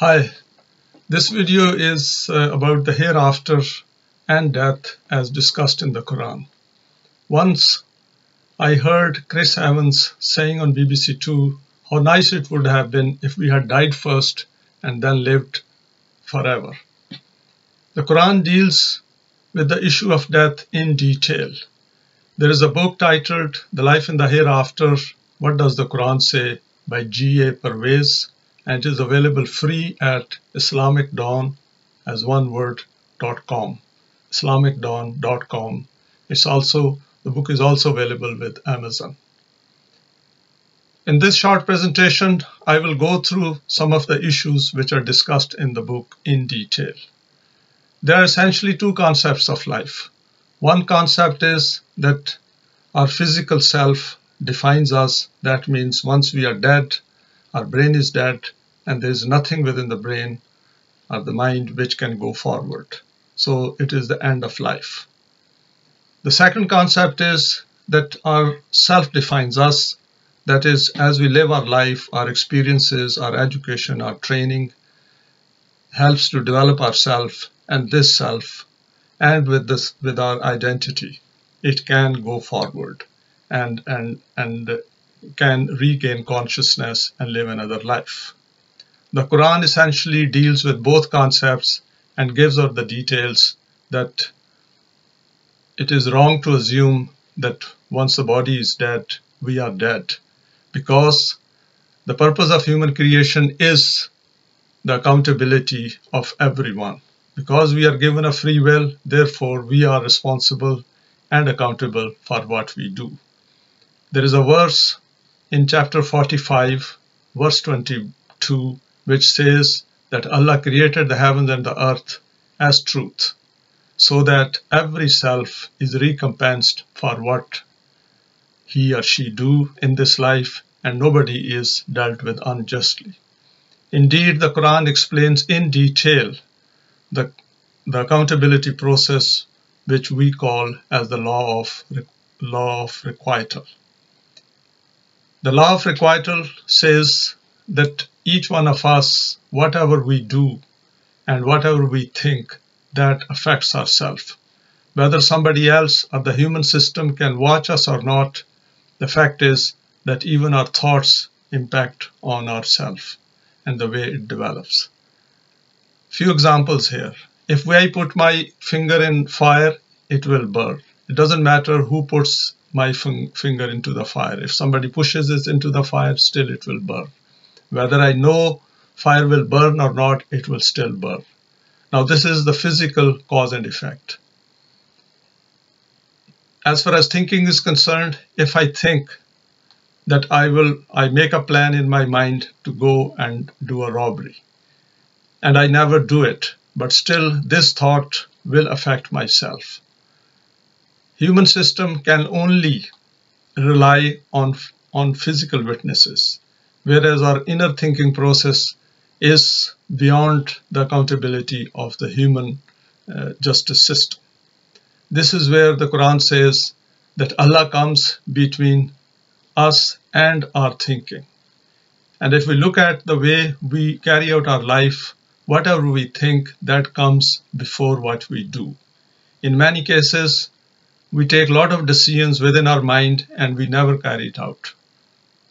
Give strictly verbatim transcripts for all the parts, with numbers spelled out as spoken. Hi, this video is uh, about the hereafter and death as discussed in the Quran. Once I heard Chris Evans saying on B B C two how nice it would have been if we had died first and then lived forever. The Quran deals with the issue of death in detail. There is a book titled The Life in the Hereafter What Does the Quran Say by G A Parwez, and is available free at Islamicdawn as one word .com. Islamicdawn dot com. It's also the book is also available with Amazon. In this short presentation, I will go through some of the issues which are discussed in the book in detail. There are essentially two concepts of life. One concept is that our physical self defines us. That means once we are dead, our brain is dead, and there is nothing within the brain or the mind which can go forward. So it is the end of life. The second concept is that our self defines us. That is, as we live our life, our experiences, our education, our training helps to develop ourself and this self, and with this, with our identity, it can go forward and and and. can regain consciousness and live another life. The Quran essentially deals with both concepts and gives out the details that it is wrong to assume that once the body is dead, we are dead, because the purpose of human creation is the accountability of everyone. Because we are given a free will, therefore we are responsible and accountable for what we do. There is a verse in chapter forty-five, verse twenty-two, which says that Allah created the heavens and the earth as truth, so that every self is recompensed for what he or she do in this life, and nobody is dealt with unjustly. Indeed, the Quran explains in detail the, the accountability process, which we call as the law of, law of requital. The law of requital says that each one of us, whatever we do and whatever we think, that affects ourselves. Whether somebody else or the human system can watch us or not, the fact is that even our thoughts impact on ourselves and the way it develops. Few examples here. If I put my finger in fire, it will burn. It doesn't matter who puts my finger into the fire. If somebody pushes it into the fire, still it will burn. Whether I know fire will burn or not, it will still burn. Now this is the physical cause and effect. As far as thinking is concerned, if I think that I will, I make a plan in my mind to go and do a robbery, and I never do it, but still this thought will affect myself. Human system can only rely on, on physical witnesses, whereas our inner thinking process is beyond the accountability of the human uh, justice system. This is where the Quran says that Allah comes between us and our thinking. And if we look at the way we carry out our life, whatever we think, that comes before what we do. In many cases, we take a lot of decisions within our mind and we never carry it out.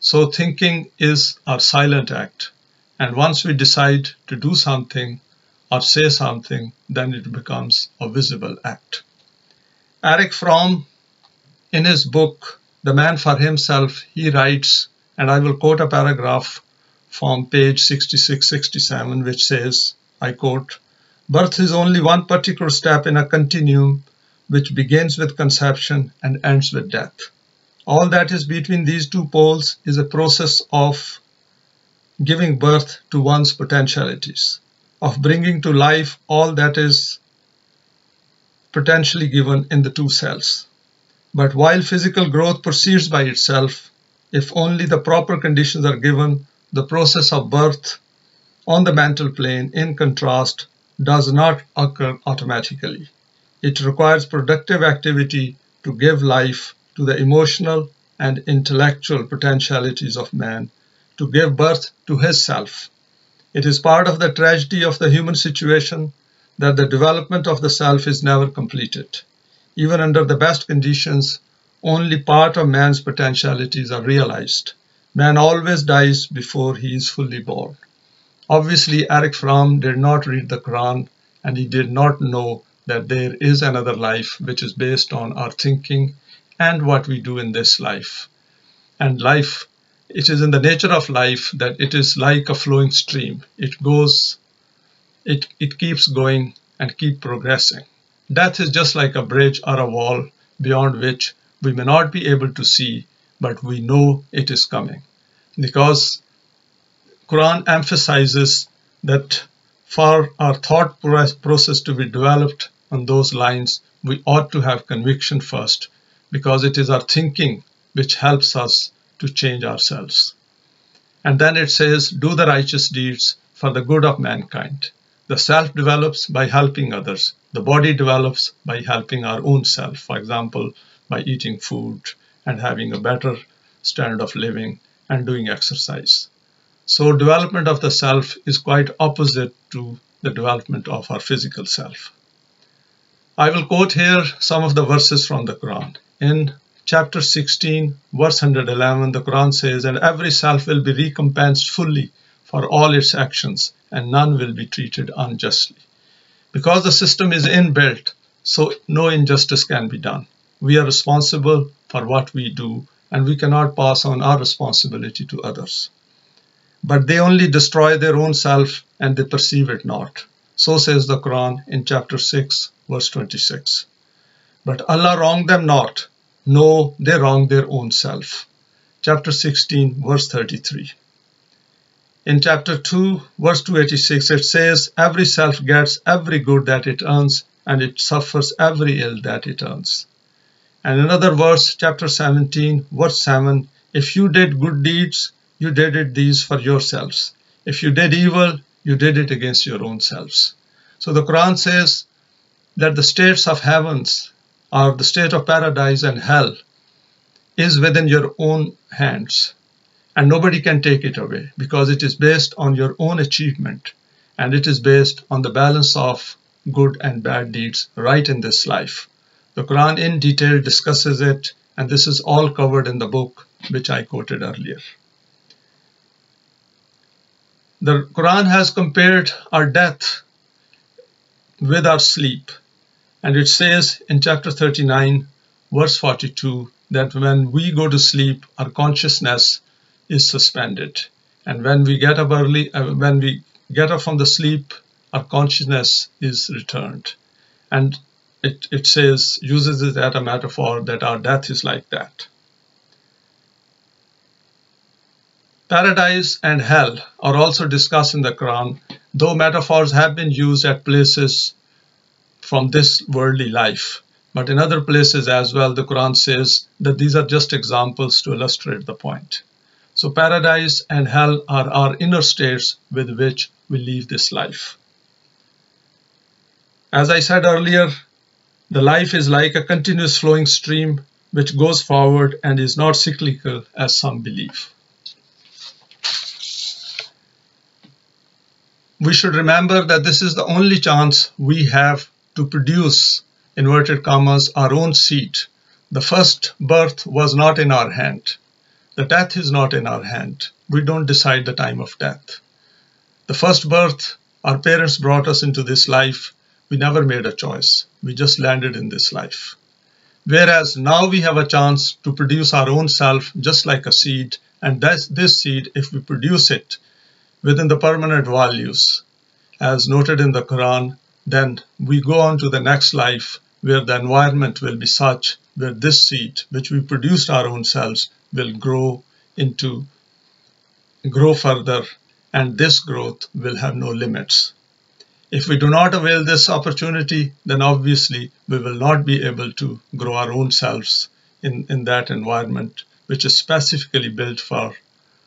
So thinking is our silent act. And once we decide to do something or say something, then it becomes a visible act. Eric Fromm, in his book, The Man for Himself, he writes, and I will quote a paragraph from page sixty-six sixty-seven, which says, I quote, "Birth is only one particular step in a continuum which begins with conception and ends with death. All that is between these two poles is a process of giving birth to one's potentialities, of bringing to life all that is potentially given in the two cells. But while physical growth proceeds by itself, if only the proper conditions are given, the process of birth on the mental plane, in contrast, does not occur automatically. It requires productive activity to give life to the emotional and intellectual potentialities of man, to give birth to his self. It is part of the tragedy of the human situation that the development of the self is never completed. Even under the best conditions, only part of man's potentialities are realized. Man always dies before he is fully born. Obviously, Eric Fromm did not read the Quran, and he did not know that there is another life which is based on our thinking and what we do in this life. And life, it is in the nature of life that it is like a flowing stream. It goes, it, it keeps going and keep progressing. Death is just like a bridge or a wall beyond which we may not be able to see, but we know it is coming. Because Quran emphasizes that for our thought process to be developed on those lines, we ought to have conviction first, because it is our thinking which helps us to change ourselves. And then it says, do the righteous deeds for the good of mankind. The self develops by helping others. The body develops by helping our own self, for example, by eating food and having a better standard of living and doing exercise. So development of the self is quite opposite to the development of our physical self. I will quote here some of the verses from the Quran. In chapter sixteen, verse one hundred eleven, the Quran says, and every self will be recompensed fully for all its actions, and none will be treated unjustly. Because the system is inbuilt, so no injustice can be done. We are responsible for what we do, and we cannot pass on our responsibility to others. But they only destroy their own self, and they perceive it not. So says the Quran in chapter six, verse twenty-six. But Allah wronged them not. No, they wrong their own self. Chapter sixteen, verse thirty-three. In chapter two, verse two eighty-six, it says, every self gets every good that it earns, and it suffers every ill that it earns. And another verse, chapter seventeen, verse seven, if you did good deeds, you did it these for yourselves. If you did evil, you did it against your own selves. So the Quran says that the states of heavens, or the state of paradise and hell, is within your own hands, and nobody can take it away, because it is based on your own achievement, and it is based on the balance of good and bad deeds right in this life. The Quran in detail discusses it, and this is all covered in the book which I quoted earlier. The Quran has compared our death with our sleep. And it says in chapter thirty-nine, verse forty-two, that when we go to sleep, our consciousness is suspended. And when we get up early, uh, when we get up from the sleep, our consciousness is returned. And it, it says, uses it as a metaphor that our death is like that. Paradise and hell are also discussed in the Quran, though metaphors have been used at places from this worldly life. But in other places as well, the Quran says that these are just examples to illustrate the point. So paradise and hell are our inner states with which we leave this life. As I said earlier, the life is like a continuous flowing stream which goes forward and is not cyclical as some believe. We should remember that this is the only chance we have to produce, inverted commas, our own seed. The first birth was not in our hand. The death is not in our hand. We don't decide the time of death. The first birth, our parents brought us into this life. We never made a choice. We just landed in this life. Whereas now we have a chance to produce our own self just like a seed. And that's this seed, if we produce it within the permanent values, as noted in the Quran, then we go on to the next life, where the environment will be such where this seed, which we produced our own selves, will grow into, grow further, and this growth will have no limits. If we do not avail this opportunity, then obviously we will not be able to grow our own selves in, in that environment, which is specifically built for,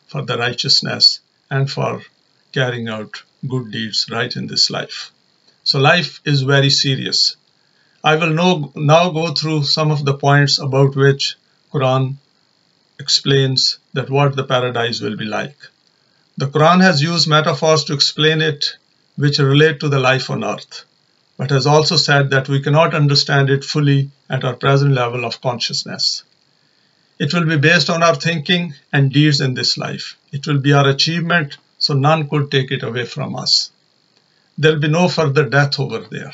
for the righteousness and for carrying out good deeds right in this life. So life is very serious. I will now, now go through some of the points about which Quran explains that what the paradise will be like. The Quran has used metaphors to explain it, which relate to the life on earth, but has also said that we cannot understand it fully at our present level of consciousness. It will be based on our thinking and deeds in this life. It will be our achievement, so none could take it away from us. There will be no further death over there.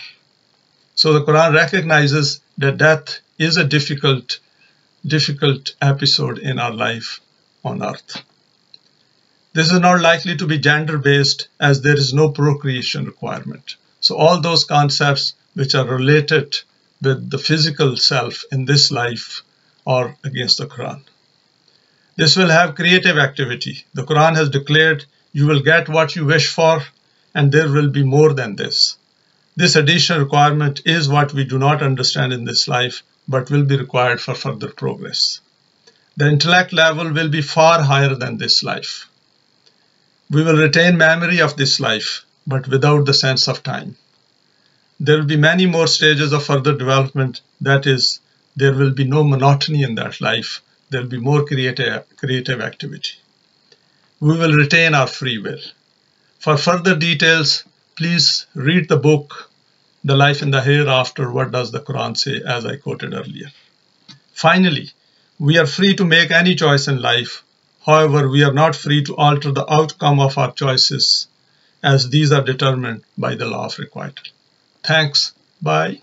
So the Quran recognizes that death is a difficult, difficult episode in our life on earth. This is not likely to be gender-based, as there is no procreation requirement. So all those concepts which are related with the physical self in this life are against the Quran. This will have creative activity. The Quran has declared, you will get what you wish for, and there will be more than this. This additional requirement is what we do not understand in this life, but will be required for further progress. The intellect level will be far higher than this life. We will retain memory of this life, but without the sense of time. There will be many more stages of further development. That is, there will be no monotony in that life. There will be more creative, creative activity. We will retain our free will. For further details, please read the book, The Life in the Hereafter, What Does the Quran Say, as I quoted earlier. Finally, we are free to make any choice in life. However, we are not free to alter the outcome of our choices, as these are determined by the law of requital. Thanks. Bye.